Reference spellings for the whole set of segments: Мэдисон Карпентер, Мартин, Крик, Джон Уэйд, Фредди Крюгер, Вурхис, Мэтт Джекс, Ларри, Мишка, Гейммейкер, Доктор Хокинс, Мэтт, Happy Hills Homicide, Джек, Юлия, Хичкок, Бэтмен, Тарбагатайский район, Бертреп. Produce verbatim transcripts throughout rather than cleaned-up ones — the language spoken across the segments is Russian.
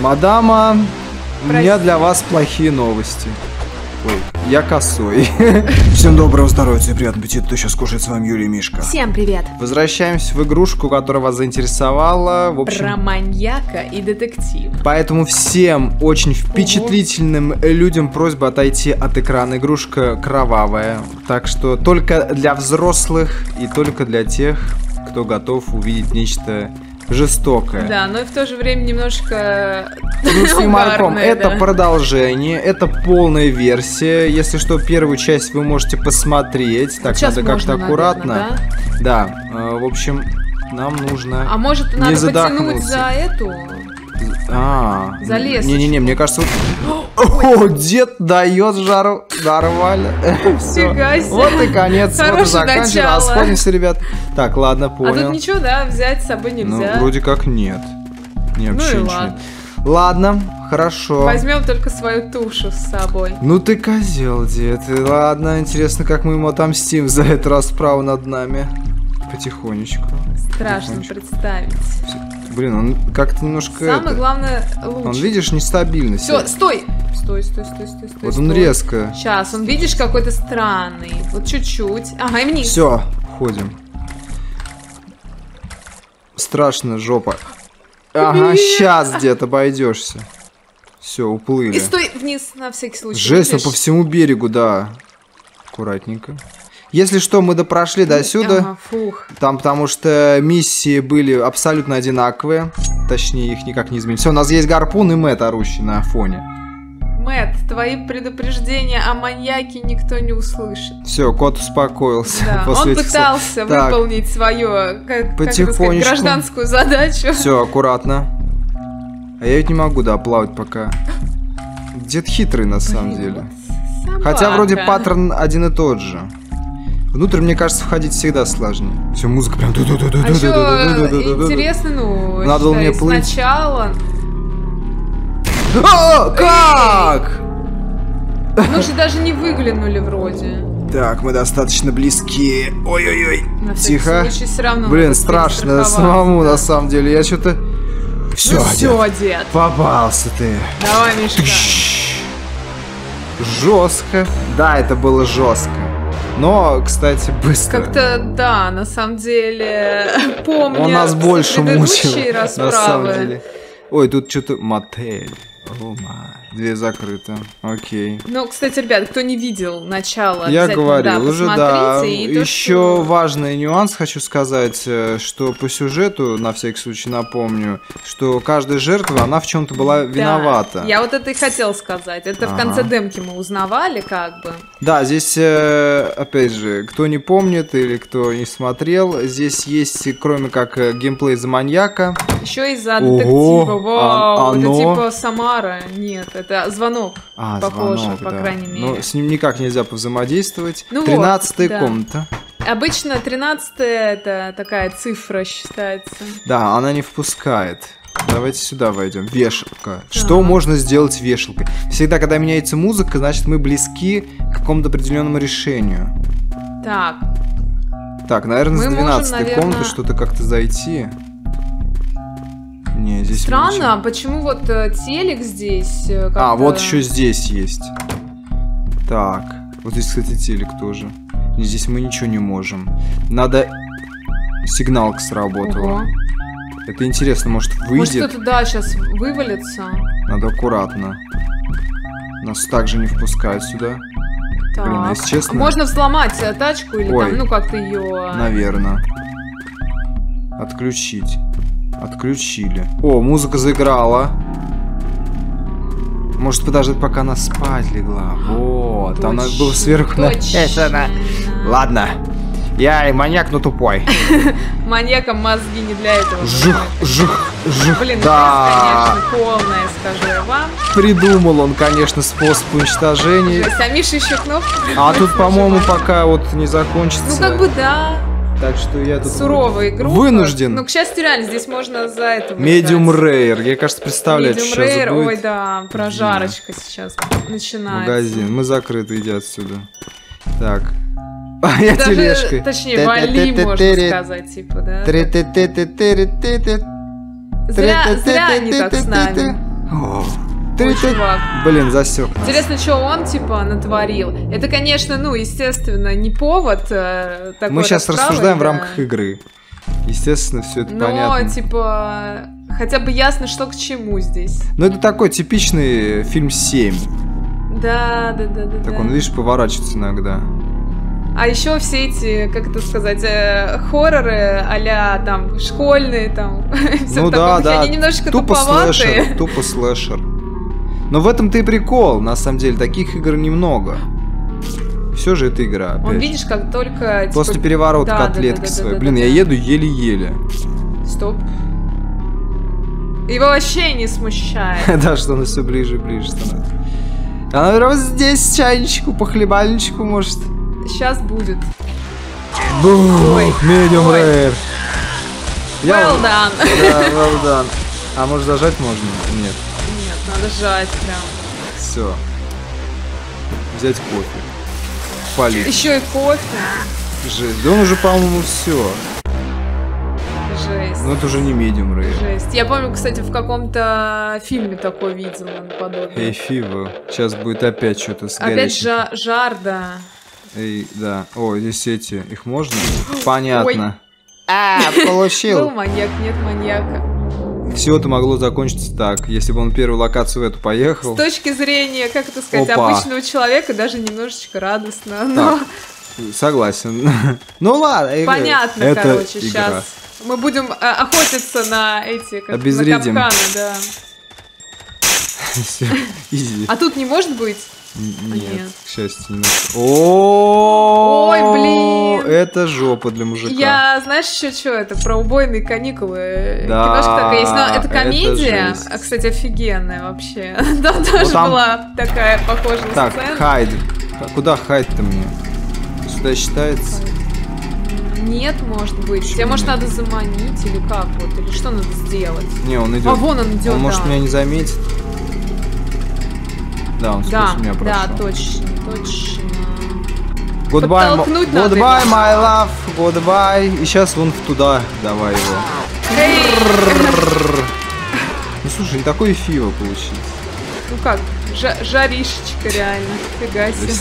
Мадама, прости, у меня для вас плохие новости. Ой, я косой. Всем доброго здоровья и приятного аппетита. Кто сейчас кушает, с вами Юлия и Мишка. Всем привет. Возвращаемся в игрушку, которая вас заинтересовала. В общем, про маньяка и детектив. Поэтому всем очень впечатлительным Ого. людям просьба отойти от экрана. Игрушка кровавая. Так что только для взрослых и только для тех, кто готов увидеть нечто жестокое. Да, но и в то же время немножко угарное. Это да. продолжение, это полная версия. Если что, первую часть вы можете посмотреть. Так, сейчас надо как-то аккуратно. Наверное, да, да. Э, в общем, нам нужно. А может, надо потянуть за эту? А, за лес. Не-не-не, мне кажется, вот... О, дед дает жару. Дарвали. Вот и конец. Вот и заканчиваем. Расходимся, ребят. Так, ладно, понял. А тут ничего, да, взять с собой нельзя. Ну, вроде как нет. Не, вообще ну и ладно. Ничего. Ладно, хорошо. Возьмем только свою тушу с собой. Ну ты козел, дед. И ладно, интересно, как мы ему отомстим за эту расправу над нами. Потихонечку. Страшно потихонечку. представить. Блин, он как-то немножко... Самое это... главное, луч. Он, видишь, нестабильность. Все, стой! Стой, стой, стой, стой, стой. Вот стой. Он резко. Сейчас, он, видишь, какой-то странный. Вот чуть-чуть. Ага, и вниз. Все, уходим. Страшная жопа. Ага, сейчас где-то обойдешься. Все, уплыли. И стой вниз на всякий случай. Жесть, он по всему берегу, да. Аккуратненько. Если что, мы допрошли до сюда, ага, там, потому что миссии были абсолютно одинаковые, точнее их никак не изменили. Все, у нас есть гарпун и Мэтт, орущий на фоне. Мэтт, твои предупреждения о маньяке никто не услышит. Все, кот успокоился. Да, после он пытался этих... выполнить так. свою, как, как это сказать, гражданскую задачу. Все, аккуратно. А я ведь не могу, да, плавать пока. Дед хитрый на самом Блин, деле. Собака. Хотя вроде паттерн один и тот же. Внутрь, мне кажется, входить всегда сложнее. Все, музыка прям... А что интересно, ну, надо было мне плыть. Сначала... А, как? Ну же даже не выглянули вроде. Так, мы достаточно близки. Ой-ой-ой. Тихо. Блин, страшно самому, на самом деле. Я что-то... Все, дед. Попался ты. Давай, Мишка. Жестко. Да, это было жестко. Но, кстати, быстро. Как-то, да, на самом деле, помню. Он нас больше мучил, на самом деле. Ой, тут что-то... Мотель. Oh my. Дверь закрыта. Окей. Ну, кстати, ребят, кто не видел начало, я говорил да, уже, да. Еще что... важный нюанс хочу сказать, что по сюжету, на всякий случай напомню, что каждая жертва, она в чем-то была виновата. Да. Я вот это и хотел сказать. Это ага. в конце демки мы узнавали, как бы. Да, здесь, опять же, кто не помнит или кто не смотрел, здесь есть, кроме как геймплей за маньяка. Еще и за детектива. Вау, это типа сама. Нет, это звонок, а, похоже, звонок, по да. крайней мере. Но с ним никак нельзя повзаимодействовать. Ну тринадцатая вот, да. комната. Обычно тринадцатая это такая цифра считается. Да, она не впускает. Давайте сюда войдем. Вешалка. А-а-а. Что можно сделать вешалкой? Всегда, когда меняется музыка, значит мы близки к какому-то определенному решению. Так. Так, наверное, мы с двенадцатой наверное... комнаты что-то как-то зайти. Не, здесь странно, а почему вот э, телек здесь? Э, а, вот еще здесь есть. Так, вот здесь, кстати, телек тоже. И здесь мы ничего не можем. Надо... Сигналка сработала. Ого. Это интересно, может выйдет? Может кто-то, да, сейчас вывалится. Надо аккуратно. Нас также не впускают сюда. Так. Блин, если честно... Можно взломать тачку или Ой, там, ну как-то ее... Наверное. Отключить. Отключили. О, музыка заиграла. Может подождать, пока она спать легла. Вот, точно, там надо было сверху. Точно. Ладно. Я и маньяк, но тупой. Маньякам мозги не для этого. Жух, жух, жух. Блин, да. Конечно, полная, скажу я вам. Придумал он, конечно, способ уничтожения. А Миша еще кнопку. А тут, по-моему, пока вот не закончится. Ну как бы да. Так что я тут суровая игра. Вынужден. Ну, к счастью, реально, здесь можно за это... Medium Rare. Я, кажется, представляю, что сейчас будет. Ой, да, прожарочка сейчас начинается. Магазин. Мы закрыты, иди отсюда. Так. А я тележкой. Точнее, вали, можно сказать, типа, да? Зря они так с нами. О, ты, ты... Блин, засек. Интересно, что он, типа, натворил. Это, конечно, ну, естественно, не повод э, такой. Мы сейчас рассуждаем да. в рамках игры. Естественно, все это Но, понятно. Но, типа, хотя бы ясно, что к чему здесь. Ну, это такой типичный фильм семь. Да, да, да, да. Так да. он, видишь, поворачивается иногда. А еще все эти, как это сказать, э, хорроры а-ля там школьные, там, все ну, да, да. Они немножечко тупо туповатые. Слэшер, тупо слэшер. Но в этом-то и прикол, на самом деле, таких игр немного. Все же это игра. Он, видишь, как только... Типа... После переворота да, котлетки да, да, да, своей. Да, да, Блин, да, да. я еду еле-еле. Стоп. Его вообще не смущает. Да, что она все ближе и ближе становится. Она, наверное, здесь чайничку, по хлебальничку, может. Сейчас будет. Бух, медиум рейр. Well done. Да, well done. А может зажать можно? Нет. Нет, надо жать прям. Все. Взять кофе. Полить. Еще и кофе. Жесть. Да он уже, по-моему, все. Жесть. Ну это уже не медиум рейр. Жесть. Я помню, кстати, в каком-то фильме такой видел. Эй, Фива. Сейчас будет опять что-то с горячим. Опять жар, да. Эй, да. О, здесь эти. Их можно? Понятно. Ой. А, получил. Был маньяк, нет маньяка. Все это могло закончиться так, если бы он первую локацию в эту поехал. С точки зрения, как это сказать, Опа. обычного человека, даже немножечко радостно. Но... Так, согласен. Ну ладно. Игра. Понятно, это короче, игра. Сейчас. Мы будем охотиться на эти, как на капканы, да. А тут не может быть? Нет, к счастью, нет. Ой, блин! Это жопа для мужика. Я, знаешь, еще что, это про убойные каникулы. Киношка такая есть, но это комедия, кстати, офигенная вообще. Там тоже была такая похожая сцена. Так, хайд. Куда хайд-то мне? Сюда считается? Нет, может быть. Тебя, может, надо заманить или как вот? Или что надо сделать? Не, он идет. А вон он идет, Он, может, меня не заметит. Да, он да, меня прошел. Да, точно, точно. Goodbye, goodbye my love, goodbye. И сейчас вон туда давай его. Hey. Ну слушай, не такое фиво получилось. Ну как, жа жаришечка реально, фига себе.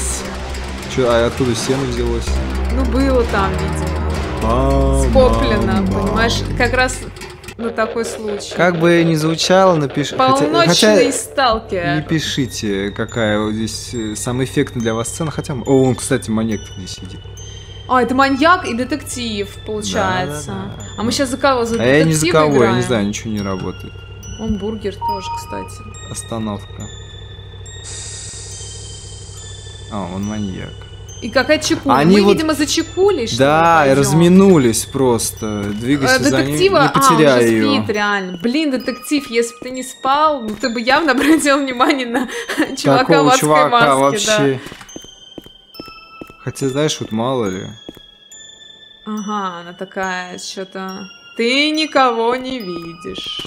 Че, а оттуда сено взялось? Ну было там, видимо. Скоплено, понимаешь, как раз... На такой случай. Как бы ни звучало, напишите. Полночные сталкеры. Не пишите, какая здесь самая эффектная для вас сцена. Хотя... О, он, кстати, маньяк здесь сидит. А, это маньяк и детектив, получается. Да, да, да. А мы сейчас за кого? За а детектив я не за кого, играем? Я не знаю, ничего не работает. Он бургер тоже, кстати. Остановка. А, он маньяк. И какая чекуля. Они мы, вот... видимо, зачекули, что Да, и разминулись просто. Двигайся за ним, не потеряй а, ее. Детектива, спит реально. Блин, детектив, если бы ты не спал, ну, ты бы явно обратил внимание на чувака Такого в адской чувака маске. Вообще... Да. Хотя, знаешь, вот мало ли. Ага, она такая, что-то... Ты никого не видишь.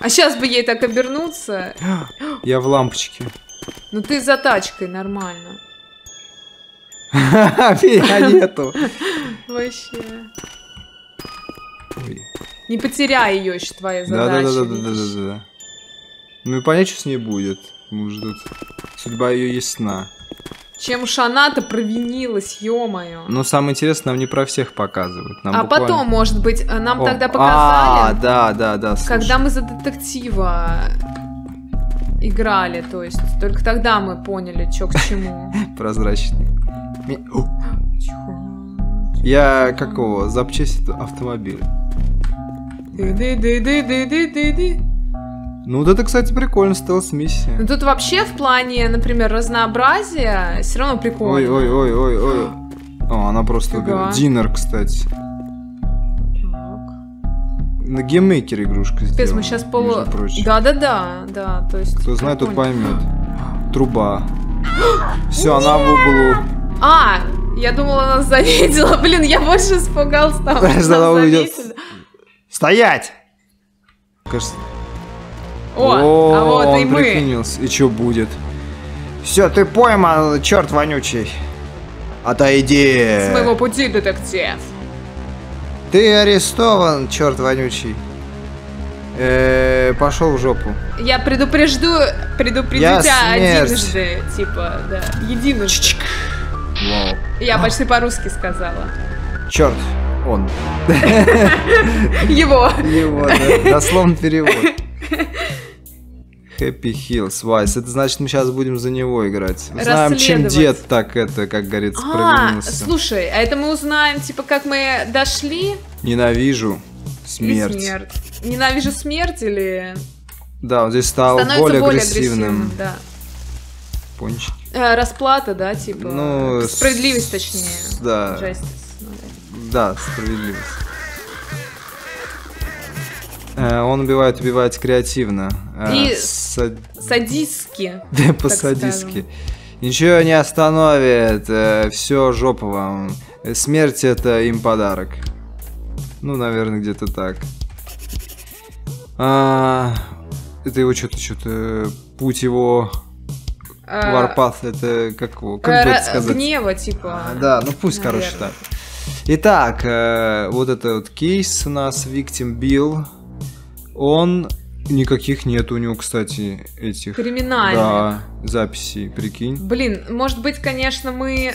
А сейчас бы ей так обернуться. Я в лампочке. Ну ты за тачкой, нормально. Ха-ха, меня нету. Вообще. Ой. Не потеряй ее еще, твоя задача. Да-да-да-да-да-да-да. Ну и понять, что с ней будет. Мы ждут. Судьба ее ясна. Чем уж она-то провинилась, ё-моё. Но самое интересное, нам не про всех показывают. Нам а буквально... потом, может быть, нам О. тогда показали. А, да-да-да. Когда мы за детектива... играли, то есть. Только тогда мы поняли, что к чему. Прозрачный. Я какого? Запчасть автомобиля. Ну вот это, кстати, прикольно, стелс-миссия. Тут вообще в плане, например, разнообразия все равно прикольно. Ой-ой-ой-ой-ой. О, она просто говорит. Динер, кстати. На гейммейкер игрушка здесь. Пес, мы сейчас полу... Да-да-да, да, то есть... Кто знает, тот поймет. Труба. Все, она в углу. А, я думала, она нас заметила. Блин, я больше испугался там. Стоять! Кажется... О, а вот и мы. Он прикинулся. И что будет? Все, ты пойман, черт вонючий. Отойди. С моего пути, детектив. Ты арестован, черт вонючий. Э-э, пошел в жопу. Я предупрежду, предупредите единожды, типа, да, единожды. Вау. Я почти по-русски сказала. Черт, он. Его. Его, да, дословный перевод. Happy Hills Vice. Это значит, мы сейчас будем за него играть. Узнаем, чем дед так это, как говорится, провинился. Слушай, а это мы узнаем, типа, как мы дошли. Ненавижу смерть. смерть. Ненавижу смерть или... Да, он здесь стал становится более, более агрессивным. агрессивным да. Пончик. А, расплата, да, типа. Ну, справедливость, точнее. Да. Justice, ну, да. Да, справедливость. Он убивает, убивает креативно. И Са... садистски. Да, по-садистски. Ничего не остановит. Все жопа вам. Смерть — это им подарок. Ну, наверное, где-то так. А... Это его что-то, что-то... Путь его... А... Варпат, это как его? Как а, это сказать? Гнева, типа. А, да, ну пусть, наверное. Короче, так. Итак, э, вот этот вот кейс у нас, Victim Bill. Он... Никаких нет у него, кстати, этих... Криминальных. Да, записей, прикинь. Блин, может быть, конечно, мы...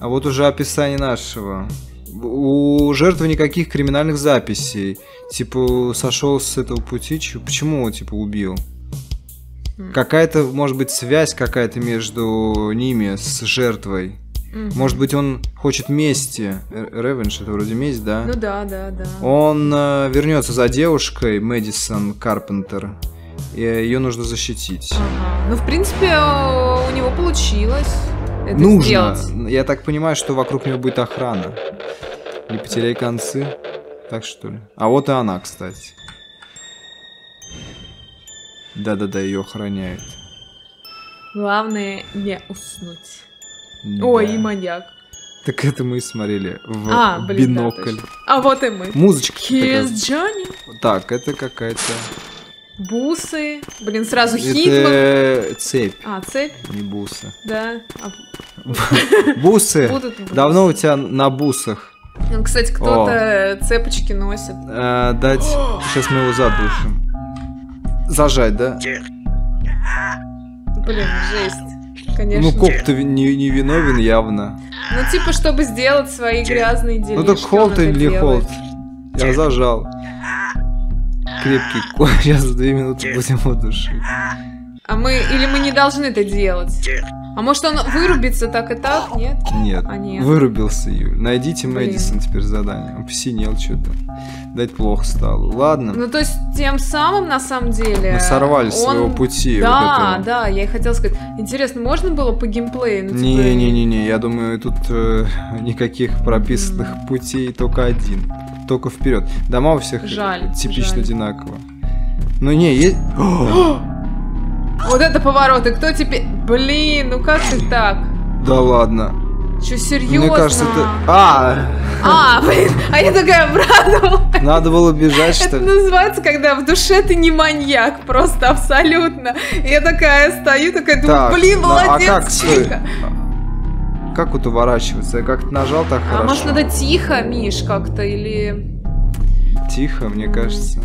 А вот уже описание нашего. У жертвы никаких криминальных записей. Типа, сошел с этого пути. Почему его, типа, убил? Mm. Какая-то, может быть, связь какая-то между ними с жертвой. Mm-hmm. Может быть, он хочет мести. Ревенш, это вроде месть, да? Ну да, да, да. Он э, вернется за девушкой, Мэдисон Карпентер. И ее нужно защитить. Ага. Ну, в принципе, у него получилось. Это нужно. Сделать. Я так понимаю, что вокруг него будет охрана. Не потеряй концы. Так что ли? А вот и она, кстати. Да-да-да, ее охраняют. Главное не уснуть. Да. Ой, и маньяк. Так это мы и смотрели в а, блин, бинокль. Да, а вот и мы. Музычка. Так, это какая-то... Бусы. Блин, сразу Хитман. Это цепь. А, цепь? Не бусы. Да. Бусы. Давно у тебя на бусах. Ну, кстати, кто-то цепочки носит. Дать. Сейчас мы его задушим. Зажать, да? Блин, жесть. Конечно. Ну, коп-то не виновен явно. Ну, типа, чтобы сделать свои грязные дела. Ну, так холд или холд? Я зажал. Крепкий кофе. Сейчас за две минуты будем его душить. А мы... Или мы не должны это делать? А может, он вырубится так и так? Нет? Нет. А, нет. Вырубился, Юль. Найдите Мэдисон теперь задание. Он посинел что-то. Дать плохо стало. Ладно. Ну, то есть, тем самым, на самом деле... Мы сорвали он... своего пути. Да, вот да. Я и хотела сказать. Интересно, можно было по геймплею? Не-не-не. Ну, типа... Я думаю, тут э, никаких прописанных mm. путей только один. Только вперед. Дома у всех жаль, типично жаль. Одинаково. Ну не, есть... Вот это повороты. Кто теперь... Блин, ну как ты так? Да ладно. Че, серьезно? Мне кажется, ты... А! А, блин, а я такая обрадовалась. Надо было бежать, что ли? Это называется, когда в душе ты не маньяк, просто абсолютно. Я такая стою, такая думаю, блин, молодец, а как, Чика. Как вот уворачиваться? Я как-то нажал так а хорошо. А может надо тихо, Миш, как-то или... Тихо, мне mm. кажется.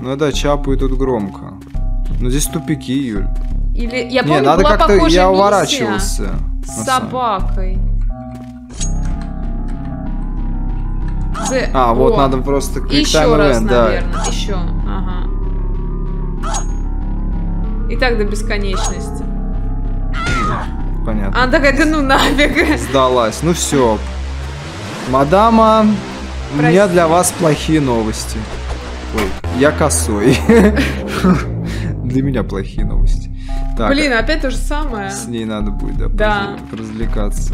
Ну да, чапают тут громко. Но здесь тупики, Юль. Или... Я помню, не, надо была похожая миссия. Я уворачивался. С собакой. The... А, вот О. надо просто... Еще раз, event, наверное. Да. Еще. Ага. И так до бесконечности. Понятно. Она такая, да ну нафиг. Сдалась. Ну все. Мадама, прости. У меня для вас плохие новости. Ой, я косой. Для меня плохие новости. Так, блин, опять то же самое. С ней надо будет, да, да. развлекаться.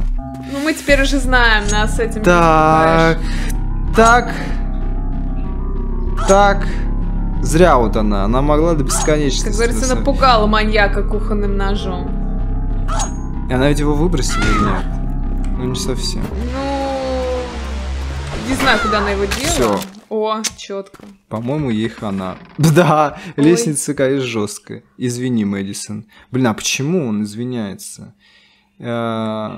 Ну мы теперь уже знаем, нас с этим... Так, так, так. Зря вот она. Она могла до бесконечности. Как говорится, напугала маньяка кухонным ножом. Она ведь его выбросила или нет? Ну, не совсем. Ну... Не знаю, куда она его делала. Все. О, четко. По-моему, ей хана. Да, ой. Лестница, конечно, жесткая. Извини, Мэдисон. Блин, а почему он извиняется? Э-э-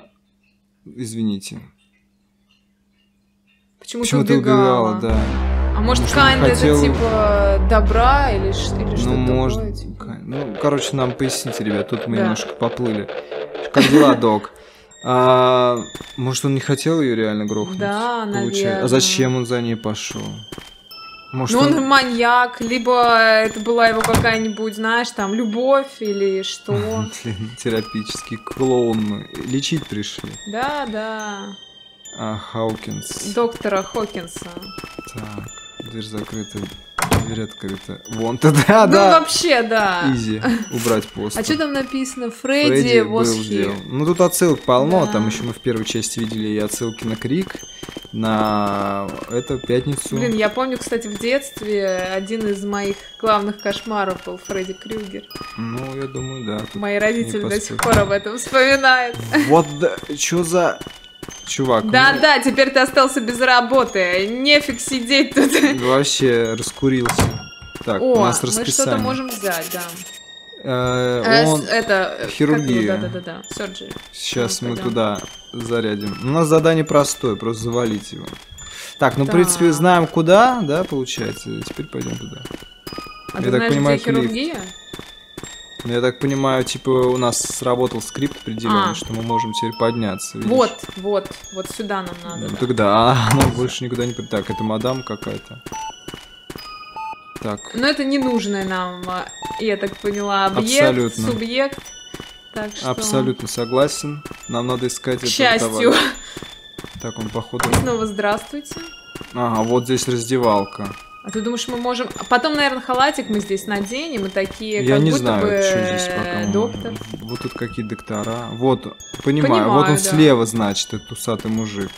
извините. Почему, почему ты убегала? Ты убегала, да. А может, Кайн хотел... это типа добра или, или что-то ну, такое? Может... Типа? Ну, короче, нам поясните, ребят, тут мы да. немножко поплыли. Как дела, док? А, может, он не хотел ее реально грохнуть? Да, наверное. А зачем он за ней пошел? Может, ну, он... он маньяк, либо это была его какая-нибудь, знаешь, там, любовь или что. Терапический клоун. Лечить пришли. Да, да. А, Хокинс. Доктора Хокинса. Так, дверь закрыта, дверь открыта. Вон тогда, да. Ну, вообще, да. Изи, убрать пост. А что там написано? Фредди was here. Ну, тут отсылок полно. Да. Там еще мы в первой части видели и отсылки на Крик, на эту пятницу. Блин, я помню, кстати, в детстве один из моих главных кошмаров был Фредди Крюгер. Ну, я думаю, да. Мои родители до сих пор об этом вспоминают. Вот, да, что за... Чувак. Да-да, ну... теперь ты остался без работы. Нефиг сидеть тут. Вообще раскурился. Так, О, у нас расписание. мы что-то можем взять, да. Э, он... Это... Хирургия. Да-да-да. Сейчас мы пойдем. Туда зарядим. У нас задание простое, просто завалить его. Так, ну, да. в принципе, знаем куда, да, получается. Теперь пойдем туда. А Я ты так знаешь, понимаю, где хирургия? Я так понимаю, типа у нас сработал скрипт определенный, а. что мы можем теперь подняться. Видишь? Вот, вот, вот сюда нам надо. Ну тогда, да. ну больше никуда не... Так, это мадам какая-то. Так. Но это не нужное нам, я так поняла, объект, Абсолютно. субъект. Так что... Абсолютно согласен. Нам надо искать К счастью. этого товара. Так, он походу... И снова здравствуйте. Ага, вот здесь раздевалка. А ты думаешь, мы можем... Потом, наверное, халатик мы здесь наденем, и такие, Я как не будто знаю, бы... что здесь пока доктор. Можно. Вот тут какие доктора. Вот, понимаю, понимаю вот он да. слева, значит, этот усатый мужик.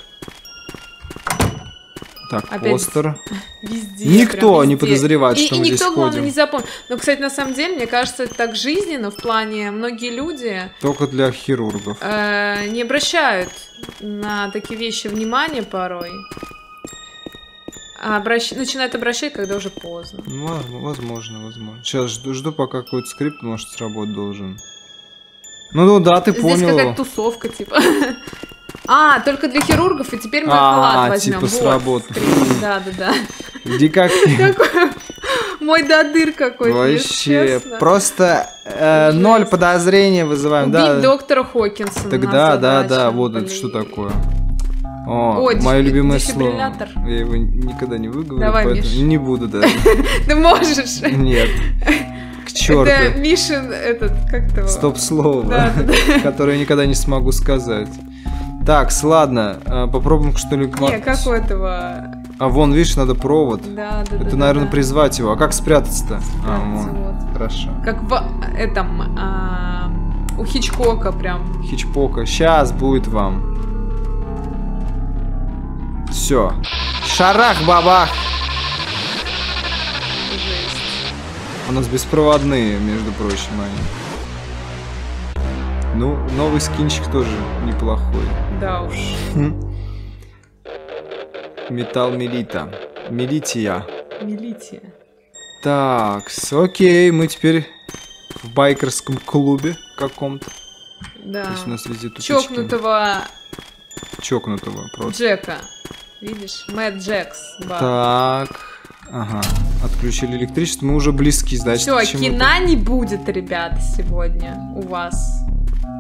Так, Опять постер. Везде, никто везде. не подозревает, и, что и мы здесь ходим. И никто, главное, не запомнил. Но, кстати, на самом деле, мне кажется, это так жизненно, в плане многие люди... Только для хирургов. Э, не обращают на такие вещи внимания порой. А обращ... начинает обращать, когда уже поздно. Ну, возможно, возможно. Сейчас жду, жду пока какой-то скрипт, может, сработать должен. Ну, ну да, ты Здесь понял. Здесь какая-то тусовка, типа. А, только для хирургов, и теперь мы халат возьмем. А, типа сработал. Да, да, да. Иди как Мой додыр какой-то. Вообще, просто ноль подозрения вызываем. Убить доктора Хокинса. Тогда, да, да, вот это что такое. О, О мое любимое слово. Я его никогда не выговорю, Давай, поэтому Миш. не буду даже. Ты можешь. Нет. К черту. Это Мишин этот, как то Стоп-слово, которое я никогда не смогу сказать. Так, ладно, попробуем что-ли... Не, какой этого... А вон, видишь, надо провод. Да, да, Это, наверное, призвать его. А как спрятаться-то? Хорошо. Как в этом... У Хичкока прям. Хичпока. Сейчас будет вам. Все. Шарах, бабах! У нас беспроводные, между прочим, они. Ну, новый скинчик тоже неплохой. Да уж. Металл милита. Милития. Милития. Так, окей, мы теперь в байкерском клубе каком-то. Да. То есть у нас везде туточки. Чокнутого... Чокнутого просто. Джека. Видишь? Мэтт Джекс. Бар. Так. Ага. Отключили электричество. Мы уже близки, значит. Все, кино не будет, ребята, сегодня у вас.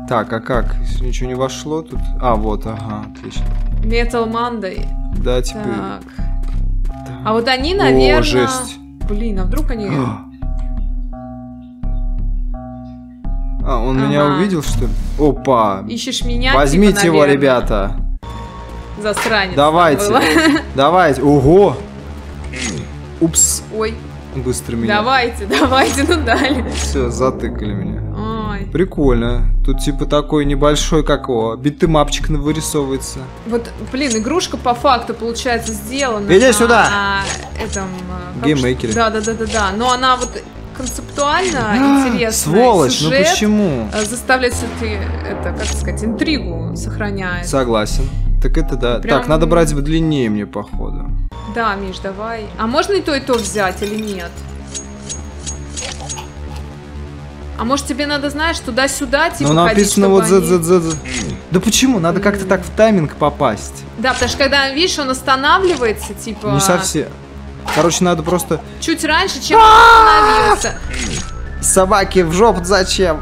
Так, а как? Ничего не вошло тут? А, вот, ага, отлично. Metal Monday. Да, типа. Так. так. А вот они, наверное... О, жесть. Блин, а вдруг они... А, он ага. меня увидел, что ли? Опа. Ищешь меня? Возьмите типа, его, ребята. Засранец. Давайте. Было. Давайте. Ого. Упс. Ой. Быстро меня. Давайте, давайте, ну дали. Все, затыкали меня. Ой. Прикольно. Тут типа такой небольшой, как его, битэмапчик вырисовывается. Вот, блин, игрушка по факту, получается, сделана. Иди на, сюда. На этом... Гейммейкере. Да-да-да-да-да. Но она вот... концептуально а, интересно. Сволочь, сюжет, ну почему? Заставляет все-таки, это, как сказать, интригу сохраняет. Согласен. Так это да. Прям... Так, надо брать длиннее мне, походу. Да, Миш, давай. А можно и то, и то взять или нет? А может тебе надо, знаешь, туда-сюда, типа, Ну написано ходить, вот они... за, за, за. Да почему? Надо mm. как-то так в тайминг попасть. Да, потому что когда, видишь, он останавливается, типа... Не совсем. Короче, надо просто... Чуть раньше, чем остановился. Собаки в жопу зачем?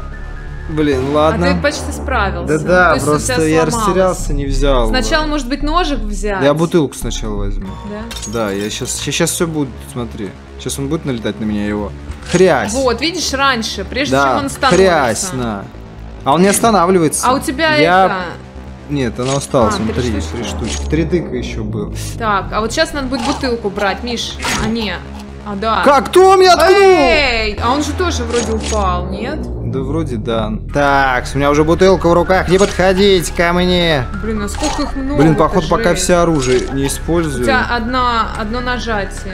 Блин, ладно. А ты почти справился. Да-да, просто я растерялся, не взял. Сначала, может быть, ножик взять? Я бутылку сначала возьму. Да? Да, я сейчас, сейчас все будет, смотри. Сейчас он будет налетать на меня его. Хрясь. Вот, видишь, раньше, прежде да, чем он становится. Хрясь, на. А он не останавливается. А у тебя я... это... Нет, она осталась, а, три, три штучки. Три штучки. Три дыка еще был. Так, а вот сейчас надо будет бутылку брать, Миш. А, не. А, да. Как? Кто меня ткнул? Эй, а он же тоже вроде упал, нет? Да вроде да. Так, у меня уже бутылка в руках, не подходите ко мне. Блин, а сколько их много. Блин, походу пока все оружие не использую. У тебя одна, одно нажатие.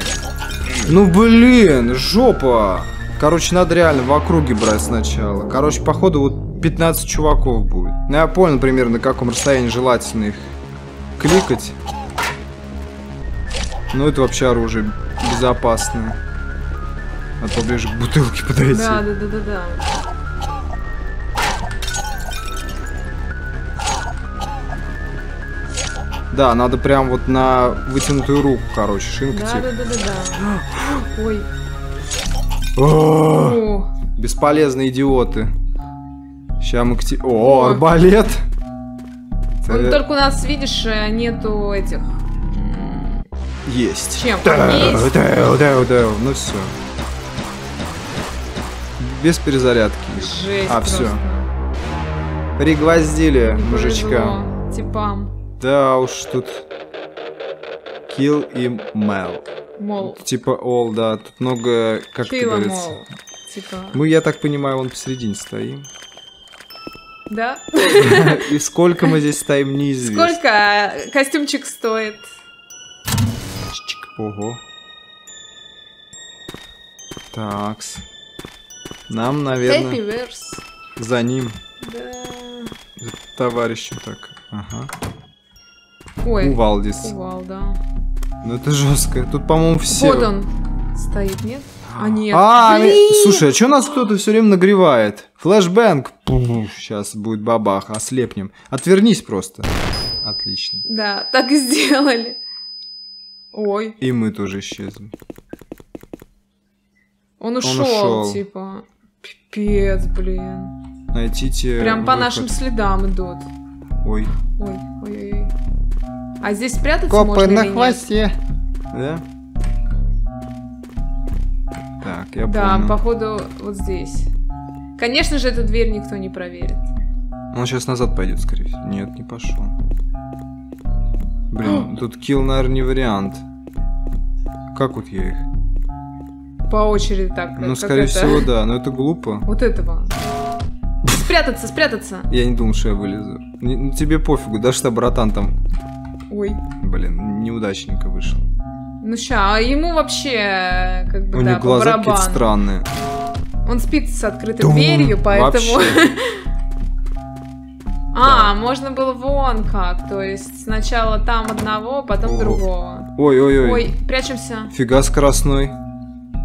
Ну блин, жопа. Короче, надо реально в округе брать сначала. Короче, походу вот пятнадцать чуваков будет. Ну я понял примерно, на каком расстоянии желательно их кликать. Ну это вообще оружие безопасное. А то ближе к бутылке подойти. Да, да, да, да, да. Да, надо прям вот на вытянутую руку, короче, шинка типа. Да, да, да, да, да. Ой. О, бесполезные идиоты. Сейчас мы к тебе... О, арбалет. Ну, только у нас, видишь, нету этих... Есть. Чем? Есть. Ну все. Без перезарядки. Жесть. А, просто. Все. Пригвоздили не мужичка. Повезло. Типам. Да уж тут. Kill him, Mel. Мол. Типа all, да. Тут много, как ты говорится. Типа. Мы, я так понимаю, вон посередине стоим. Да? И сколько мы здесь стоим, неизвестно. Сколько костюмчик стоит? Ого. Такс. Нам, наверное, за ним. Да. За товарищем так. Ага. Ой. Увал здесь. Увал, да. Ну это жестко. Тут, по-моему, все. Вот он стоит, нет? А, нет. А, слушай, а что нас кто-то все время нагревает? Флэшбэнг. Сейчас будет бабах, ослепнем. Отвернись просто. Отлично. Да, так и сделали. Ой. И мы тоже исчезли. Он ушел, типа. Пипец, блин. Найтите. Прям по нашим следам идут. Ой. Ой, ой, ой. А здесь спрятаться можно или нет? Копы на хвосте. Да? Так, я понял. Да, походу вот здесь. Конечно же, эту дверь никто не проверит. Он сейчас назад пойдет, скорее всего. Нет, не пошел. Блин, тут килл, наверное, не вариант. Как вот я их? По очереди так. Ну, скорее это... всего, да. Но это глупо. Вот этого. Спрятаться, спрятаться. Я не думал, что я вылезу. Не, тебе пофигу, да что, братан там. Ой. Блин, неудачненько вышел. Ну ща, а ему вообще как бы, у да, него глаза какие-то странные. Он спит с открытой Дум, дверью, поэтому... Вообще. А, да. Можно было вон как, то есть сначала там одного, потом О. другого. Ой-ой-ой. Ой, прячемся. Фига скоростной.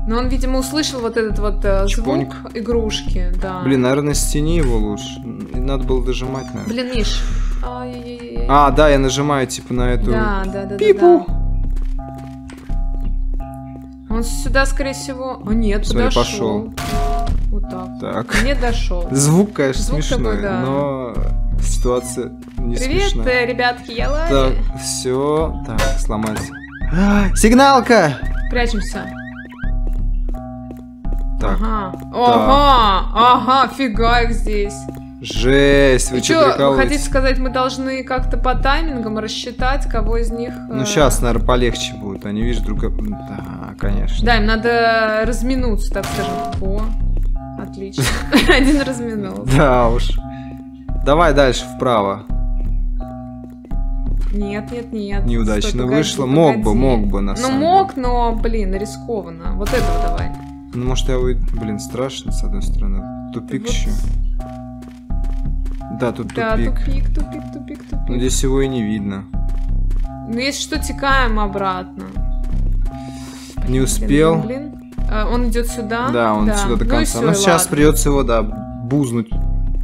Но он, видимо, услышал вот этот вот э, звук игрушки, да. Блин, наверное, стяни его лучше. Надо было дожимать, наверное. Блин, Миш. Ай-яй-яй. А, да, я нажимаю типа на эту. Да, да, да. Пипу. Да, да. Он сюда, скорее всего. О, нет, смотри, пошел. Вот так. Так. Не дошел. Звук, конечно, звук смешной, такой, да. но. Ситуация не Привет, смешная. Привет, ребятки, я Ларри. Так, все. Так, сломается. А, сигналка! Прячемся. Так. Ага. Так. Ага, ага, фига их здесь. Жесть, вы что, вы хотите сказать, мы должны как-то по таймингам рассчитать, кого из них... Ну, сейчас, наверное, полегче будет, они, видишь, друг... Да, конечно. Да, им надо разминуться, так скажем. О, отлично. Один разминулся. Да уж. Давай дальше вправо. Нет, нет, нет. Неудачно стой, погоди, вышло. Погоди. Мог бы, мог бы, на самом деле. Ну, мог, но, блин, рискованно. Вот этого давай. Ну, может, я уйду... Блин, страшно, с одной стороны. Тупик вот... еще. Да, тут да, тупик. Да, тупик, тупик, тупик, тупик. Ну, здесь его и не видно. Ну, если что, текаем обратно. Не успел. Блин, блин. А, он идет сюда. Да, он да. сюда до конца. Ну, все, ну сейчас ладно. Придется его, да, бузнуть.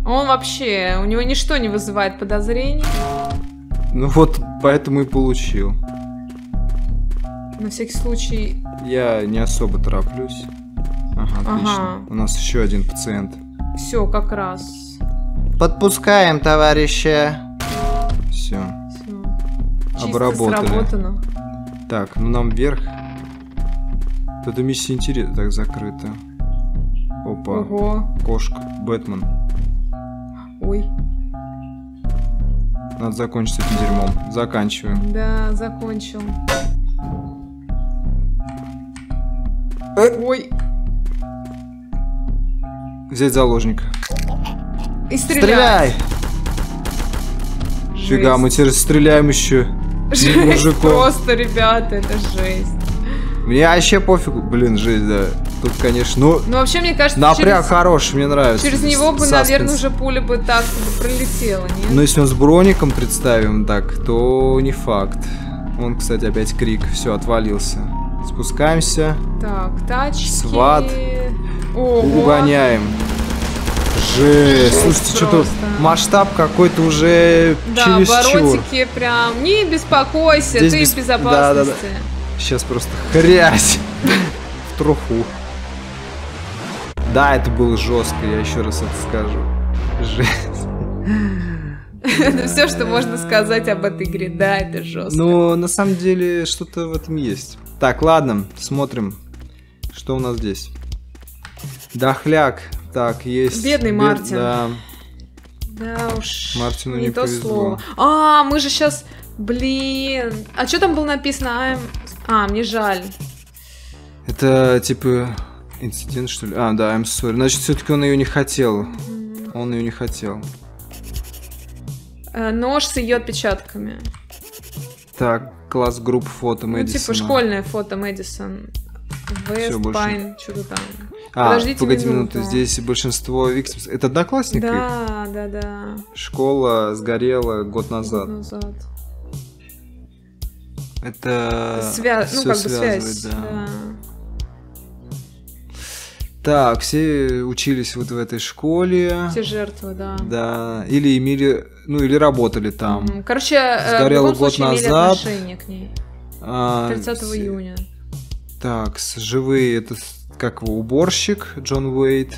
Он вообще, у него ничто не вызывает подозрений. Ну вот, поэтому и получил. На всякий случай... Я не особо тороплюсь. Ага, отлично. Ага. У нас еще один пациент. Все, как раз. Подпускаем, товарищи. Все. Все. Обработано. Сработано. Так, ну нам вверх. Тут миссия интересна. Так, закрыто. Опа. Ого. Кошка. Бэтмен. Ой. Надо закончить с этим дерьмом. Заканчиваем. Да, закончил. Ой. Взять заложник. И стреляй! Стреляй! Жесть. Фига, мы теперь стреляем еще. Жесть, просто, ребята, это жесть. Мне вообще пофигу. Блин, жесть, да. Тут, конечно, ну... Ну, вообще, мне кажется, напряг через... хорош, мне нравится. Через него бы, саспенс. Наверное, уже пуля бы так бы пролетела, нет? Но если он с броником, представим так, то не факт. Он, кстати, опять крик. Все, отвалился. Спускаемся. Так, тачки... Сват. Ого. Угоняем. Жесть. Жесть. Слушайте, что-то масштаб какой-то уже... Да, оборотики прям... Не беспокойся, здесь ты без... в безопасности. Да, да, да. Сейчас просто хрясь в труху. Да, это было жестко, я еще раз это скажу. Жесть. Это все, что можно сказать об этой игре. Да, это жестко. Но на самом деле что-то в этом есть. Так, ладно, смотрим, что у нас здесь. Дохляк. Так, есть. Бедный Мартин. Да. Да уж. Мартину не повезло. А, мы же сейчас... Блин. А что там было написано? А, мне жаль. Это типа... Инцидент, что ли? А, да, I'm sorry. Значит, все-таки он ее не хотел. Mm-hmm. Он ее не хотел. Э, нож с ее отпечатками. Так, класс групп фото Мэдисона. Ну, типа школьное фото Мэдисон. Вест, Пайн, что-то там. А, подождите, погоди минуту. минуту. Здесь большинство виктим... Это одноклассник? Да, их? да, да. Школа сгорела год назад. Год назад. Это... Свя... Ну, как бы связь. Да. Да. Так, все учились вот в этой школе. Все жертвы, да. Да, или имели, ну или работали там. Короче, сгорел в любом год случае, назад. Имели отношение к ней. тридцатого июня. Так, живые, это как его, уборщик Джон Уэйд.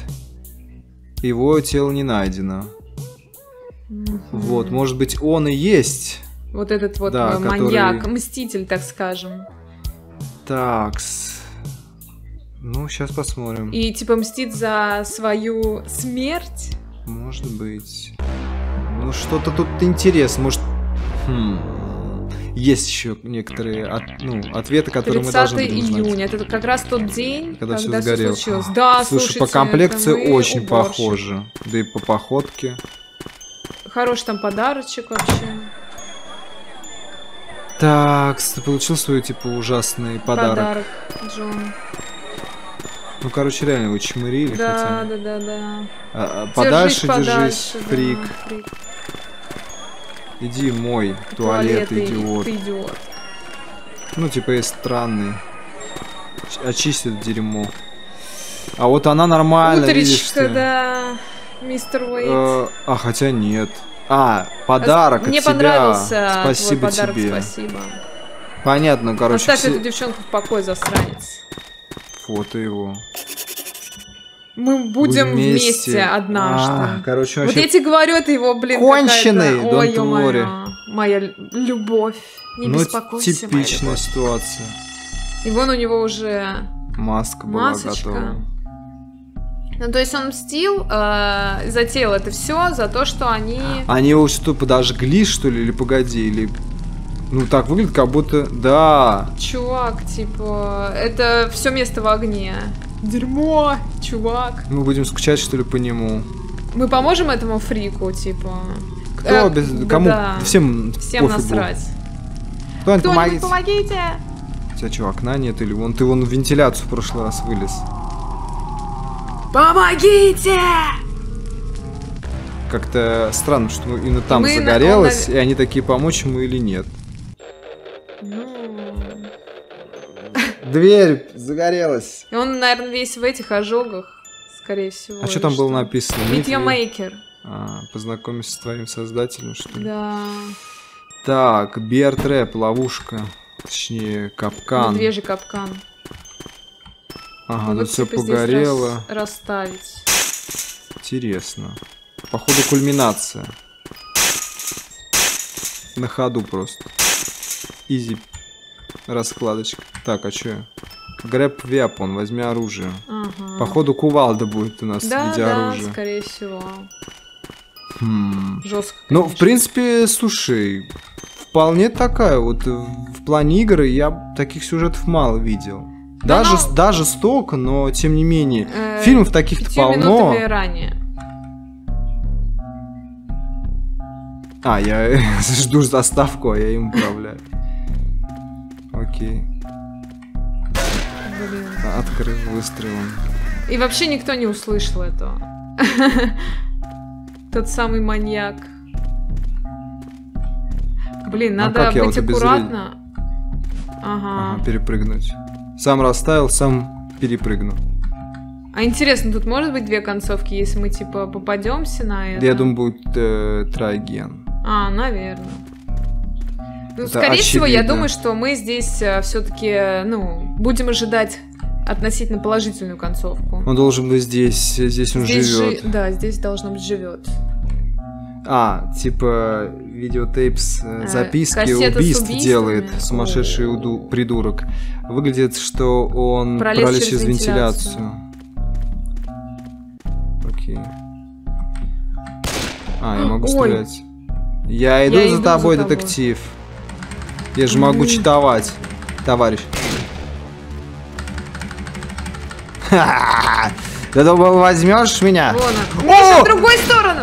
Его тело не найдено. Mm-hmm. Вот, может быть, он и есть. Вот этот вот да, маньяк, который... мститель, так скажем. Так, ну, сейчас посмотрим. И, типа, мстит за свою смерть? Может быть. Ну, что-то тут интересно. Может, хм. Есть еще некоторые от... ну, ответы, которые мы должны будем знать. тридцатого июня. Это как раз тот день, когда, когда все сгорело. Все случилось. Да, слушай, слушайте, по комплекции очень уборщик. Похоже. Да и по походке. Хороший там подарочек вообще. Так, ты получил свой, типа, ужасный подарок. Подарок, Джон. Ну, короче, реально, вы чмырили. Да, хотя... да, да, да. А, подальше держись, подальше, Крик. Да, Крик. Иди мой туалет, туалет идиот. идиот. Ну, типа, есть странный. Очистит дерьмо. А вот она нормально, видишь, ты... да, мистер Уэйд. А, а, хотя нет. А, подарок а, от Мне тебя. понравился спасибо твой подарок, тебе. спасибо. Понятно, короче. Оставь все... эту девчонку в покое, засранец. Фото его. Мы будем вместе, вместе однажды. А, короче, вообще... Вот я тебе говорю, это его, блин, конченый, don't worry. Моя любовь. Не ну, беспокойся, типичная моя ситуация. И вон у него уже маска была Масочка. готова. Ну, то есть он мстил, э, затеял это все за то, что они... Они его что-то подожгли, что ли, или погоди, или... Ну, так выглядит, как будто... Да. Чувак, типа... Это все место в огне. Дерьмо, чувак. Мы будем скучать, что ли, по нему. Мы поможем этому фрику, типа... Кто? Э, без... да, кому? Да. Всем Всем пофигу. насрать. Кто-нибудь помогите. помогите. У тебя что, окна нет? Или вон ты вон в вентиляцию в прошлый раз вылез. Помогите! Как-то странно, что именно там мы загорелось, на... и они такие, помочь ему или нет. Ну... Дверь загорелась. И он, наверное, весь в этих ожогах, скорее всего. А что там было написано? Видеомейкер. А, познакомимся с твоим создателем, что ли? Да. Так, Бертреп, ловушка. Точнее, капкан. Медвежий капкан. Ага, ну, тут все типа погорело. Рас... Расставить. Интересно. Походу, кульминация. На ходу просто. Изи. Раскладочка. Так, а че? Грэб вепон, возьми оружие. Ага. Походу, кувалда будет у нас, да, в виде да, оружия. Да, скорее всего. Хм. Жестко, конечно. Ну, в принципе, слушай, вполне такая вот, в плане игры я таких сюжетов мало видел. Да, даже, но... даже столько, но тем не менее. Э, фильмов таких-то полно. Пятью минутами ранее. А, я жду заставку, а я им управляю. Окей. Блин. Открыл выстрелом. И вообще никто не услышал этого. Тот самый маньяк. Блин, надо быть аккуратно. Ага. Перепрыгнуть. Сам расставил, сам перепрыгнул. А интересно, тут может быть две концовки, если мы типа попадемся на это? Я думаю, будет э, троген. А, наверное. Ну, скорее очевидно. Всего, я думаю, что мы здесь э, все-таки, ну, будем ожидать относительно положительную концовку. Он должен быть здесь, здесь он здесь живет. Жи... Да, здесь должно быть живет. А, типа видеотейпс, э, записки убийств делает сумасшедший уду... придурок. Выглядит, что он пролез, пролез через, через вентиляцию. вентиляцию. Окей. А, я могу Ой. стрелять. Я иду, я за, иду тобой, за тобой, детектив. Я же могу читовать, товарищ. Ха-ха-ха! Ты думал, возьмешь меня? Вон он. Миша, в другую сторону!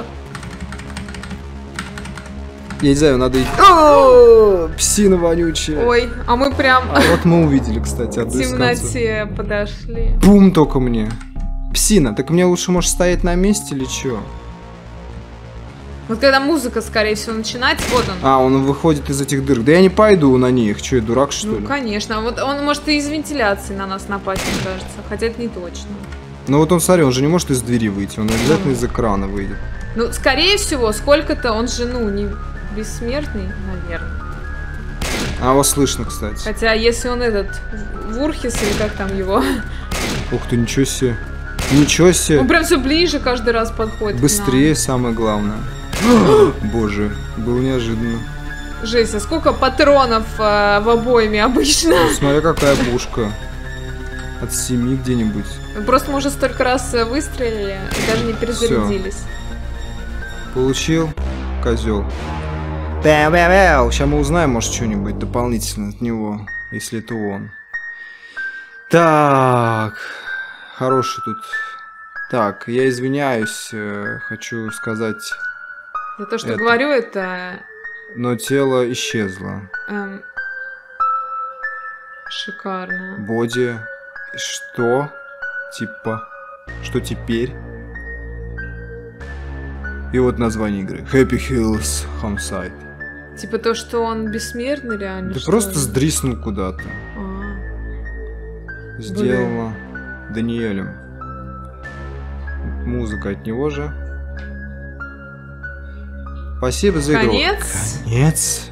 Я не знаю, надо идти. О, псина вонючая. Ой, а мы прям... А вот мы увидели, кстати, одну из концов. В темноте подошли. Бум только мне. Псина, так мне лучше, может, стоять на месте или чё? Вот когда музыка, скорее всего, начинается, вот он. А, он выходит из этих дыр. Да я не пойду на них. Че, я дурак, что ну, ли? Ну, конечно. Вот он может и из вентиляции на нас напасть, мне кажется. Хотя это не точно. Ну вот он, смотри, он же не может из двери выйти. Он обязательно из экрана выйдет. Ну, скорее всего, сколько-то он же, ну, не бессмертный, наверное. А его слышно, кстати. Хотя, если он этот, Вурхис, или как там его. Ух ты, ничего себе. Ничего себе. Он прям все ближе каждый раз подходит. Быстрее, самое главное. Боже, было неожиданно. Жесть, а сколько патронов э, в обойме обычно? Смотри, какая пушка. От семи где-нибудь. Просто мы уже столько раз выстрелили и даже не перезарядились. Все. Получил, козел. Сейчас мы узнаем, может, что-нибудь дополнительно от него, если это он. Так, хороший тут. Так, я извиняюсь, э, хочу сказать. За то, что это. говорю, это... Но тело исчезло. Эм... Шикарно. Боди. Что? Типа... Что теперь? И вот название игры. Happy Hills Homicide. Типа то, что он бессмертный реально? Да просто ли? Сдриснул куда-то. А-а-а. Сделала Блин. Даниэлем. Музыка от него же. Спасибо за игру. Конец. Конец.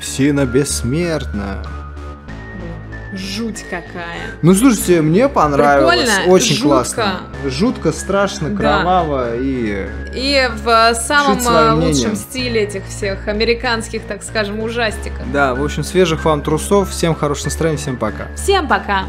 Псина бессмертна. Жуть какая. Ну, слушайте, мне понравилось. Прикольно, очень жутко. классно. Жутко, страшно, кроваво, да. и... И в самом лучшем стиле этих всех американских, так скажем, ужастиков. Да, в общем, свежих вам трусов. Всем хорошего настроения, всем пока. Всем пока.